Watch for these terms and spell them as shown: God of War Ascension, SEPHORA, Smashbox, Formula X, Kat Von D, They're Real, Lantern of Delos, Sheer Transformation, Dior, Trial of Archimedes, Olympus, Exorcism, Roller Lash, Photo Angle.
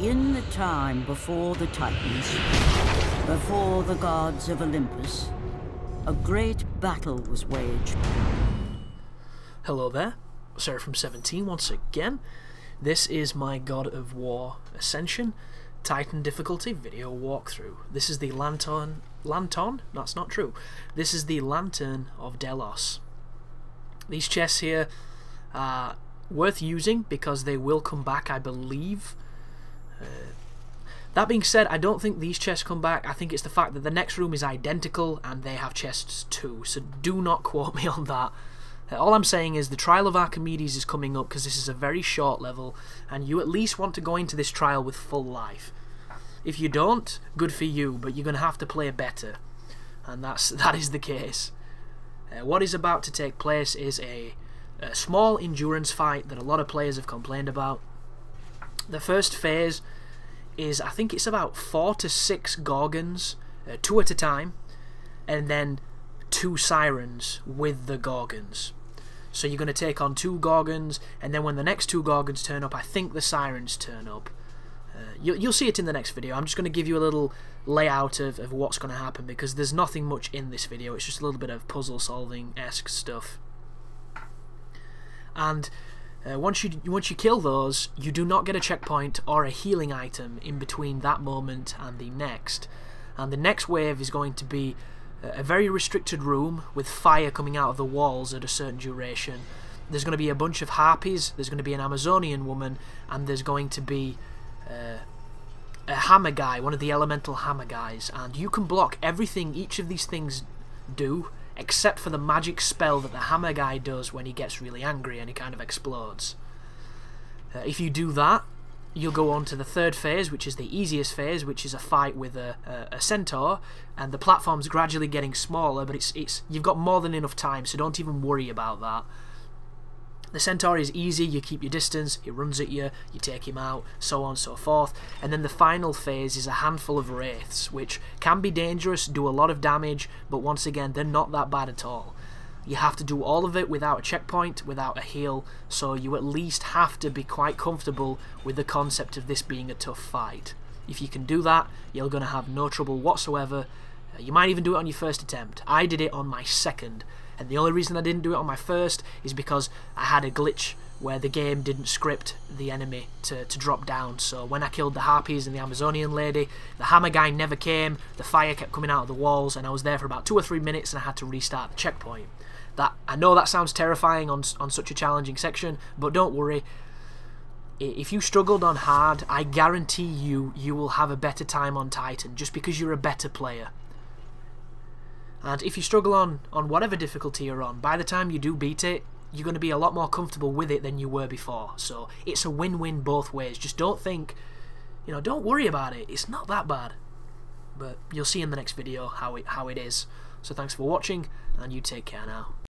in the time before the Titans, before the gods of Olympus, a great battle was waged. Hello there, Sarah from 17 once again. This is my God of War Ascension Titan difficulty video walkthrough. This is the Lantern? That's not true. This is the Lantern of Delos. These chests here are worth using because they will come back, I believe. That being said, I don't think these chests come back. I think it's the fact that the next room is identical and they have chests too, so do not quote me on that. All I'm saying is the Trial of Archimedes is coming up because this is a very short level and you at least want to go into this trial with full life. If you don't, good for you, but you're going to have to play better, and that is the case. What is about to take place is a small endurance fight that a lot of players have complained about. The first phase is, I think it's about 4 to 6 Gorgons, 2 at a time, and then 2 Sirens with the Gorgons. So you're going to take on 2 Gorgons, and then when the next 2 Gorgons turn up, I think the Sirens turn up. You'll see it in the next video. I'm just going to give you a little layout of what's going to happen because there's nothing much in this video. It's just a little bit of puzzle solving-esque stuff. And once you kill those, you do not get a checkpoint or a healing item in between that moment and the next. And the next wave is going to be a very restricted room with fire coming out of the walls at a certain duration. There's going to be a bunch of harpies, there's going to be an Amazonian woman, and there's going to be a hammer guy, one of the elemental hammer guys, and you can block everything each of these things do except for the magic spell that the hammer guy does when he gets really angry and he kind of explodes. If you do that, you'll go on to the third phase, which is the easiest phase, which is a fight with a centaur, and the platform's gradually getting smaller, but you've got more than enough time, so don't even worry about that. The centaur is easy, you keep your distance, he runs at you, you take him out, so on and so forth. And then the final phase is a handful of wraiths, which can be dangerous, do a lot of damage, but once again, they're not that bad at all. You have to do all of it without a checkpoint, without a heal, so you at least have to be quite comfortable with the concept of this being a tough fight. If you can do that, you're going to have no trouble whatsoever. You might even do it on your first attempt. I did it on my second. And the only reason I didn't do it on my first is because I had a glitch where the game didn't script the enemy to drop down. So when I killed the harpies and the Amazonian lady, the hammer guy never came, the fire kept coming out of the walls, and I was there for about 2 or 3 minutes and I had to restart the checkpoint. I know that sounds terrifying on such a challenging section, but don't worry. If you struggled on hard, I guarantee you will have a better time on Titan just because you're a better player. And if you struggle on whatever difficulty you're on, by the time you do beat it, you're going to be a lot more comfortable with it than you were before. So it's a win-win both ways. Just don't think, you know, don't worry about it. It's not that bad. But you'll see in the next video how it is. So thanks for watching, and you take care now.